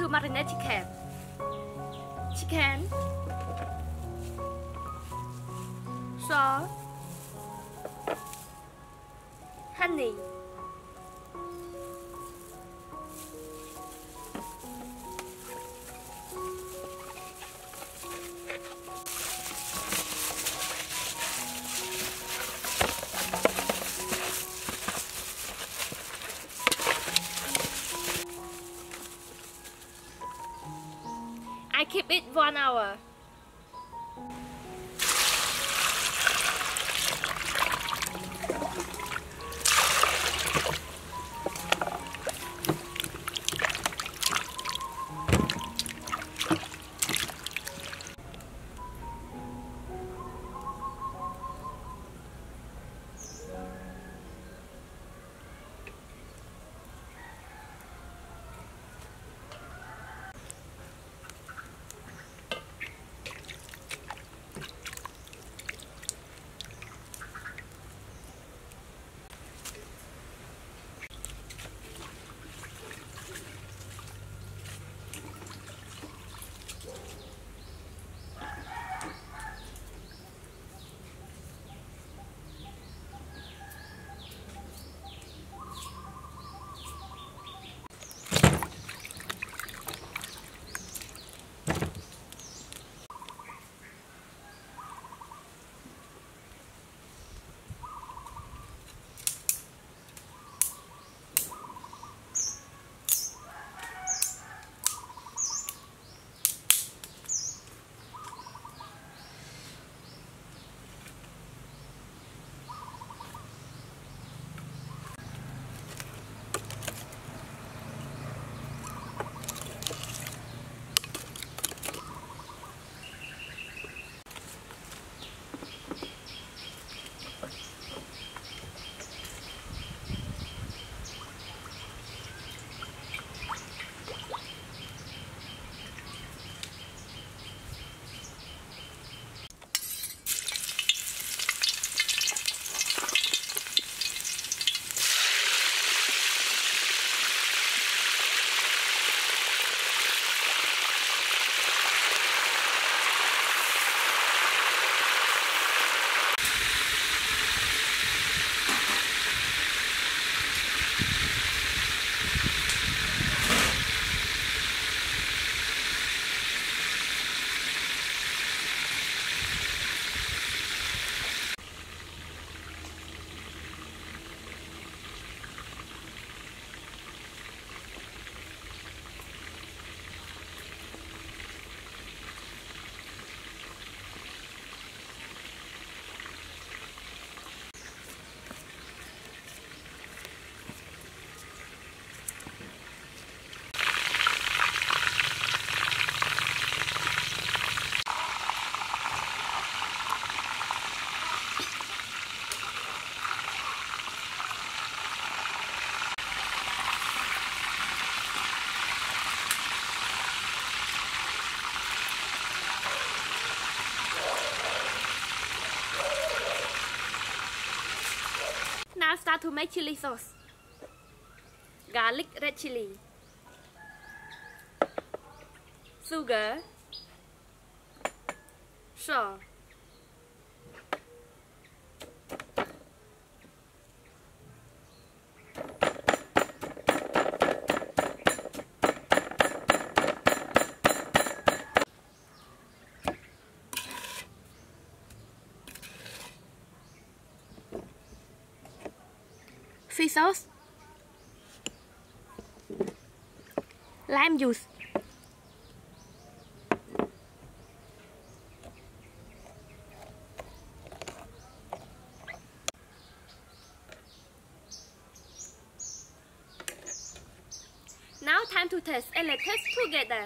to marinate chicken. Salt, honey, I keep it 1 hour. Now start to make chili sauce. Garlic, red chili, sugar, salt, fish sauce, lime juice, now time to taste and let's taste together.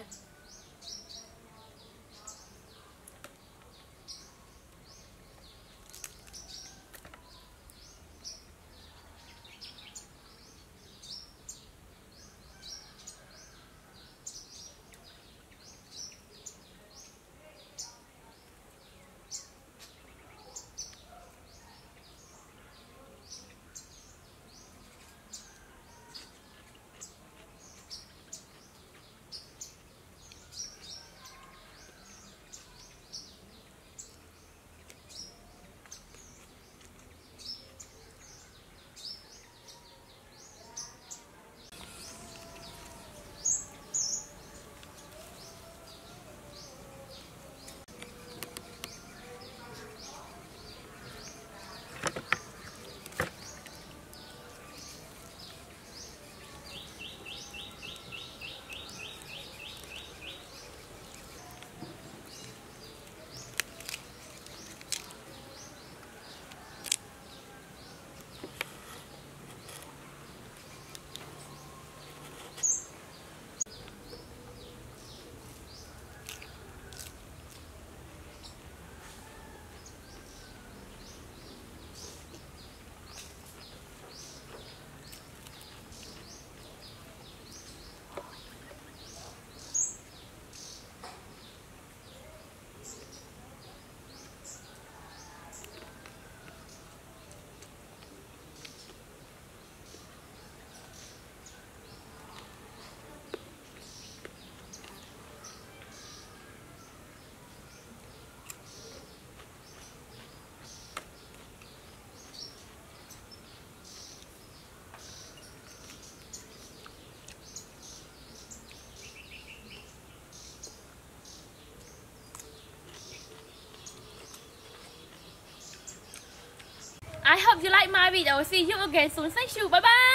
I hope you like my video. See you again soon. Thank you. Bye bye.